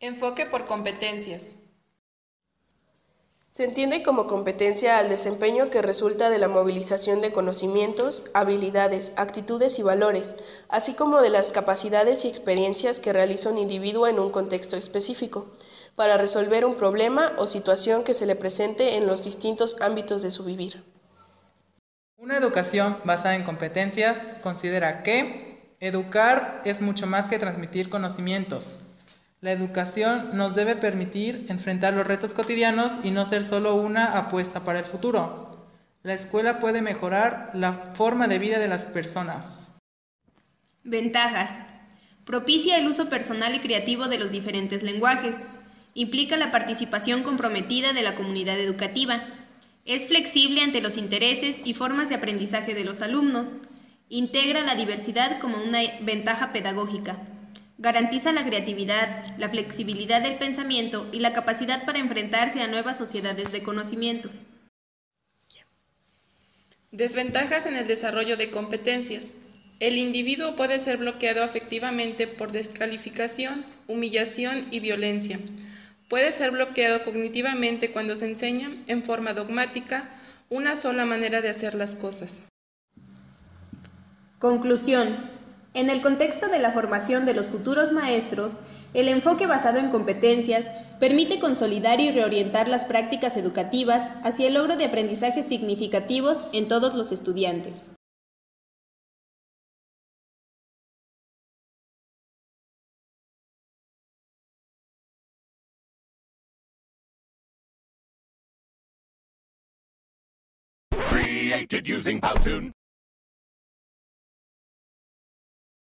Enfoque por competencias. Se entiende como competencia al desempeño que resulta de la movilización de conocimientos, habilidades, actitudes y valores, así como de las capacidades y experiencias que realiza un individuo en un contexto específico, para resolver un problema o situación que se le presente en los distintos ámbitos de su vivir. Una educación basada en competencias considera que educar es mucho más que transmitir conocimientos. La educación nos debe permitir enfrentar los retos cotidianos y no ser solo una apuesta para el futuro. La escuela puede mejorar la forma de vida de las personas. Ventajas. Propicia el uso personal y creativo de los diferentes lenguajes. Implica la participación comprometida de la comunidad educativa. Es flexible ante los intereses y formas de aprendizaje de los alumnos. Integra la diversidad como una ventaja pedagógica. Garantiza la creatividad, la flexibilidad del pensamiento y la capacidad para enfrentarse a nuevas sociedades de conocimiento. Desventajas en el desarrollo de competencias. El individuo puede ser bloqueado afectivamente por descalificación, humillación y violencia. Puede ser bloqueado cognitivamente cuando se enseña, en forma dogmática, una sola manera de hacer las cosas. Conclusión. En el contexto de la formación de los futuros maestros, el enfoque basado en competencias permite consolidar y reorientar las prácticas educativas hacia el logro de aprendizajes significativos en todos los estudiantes. Created using Powtoon.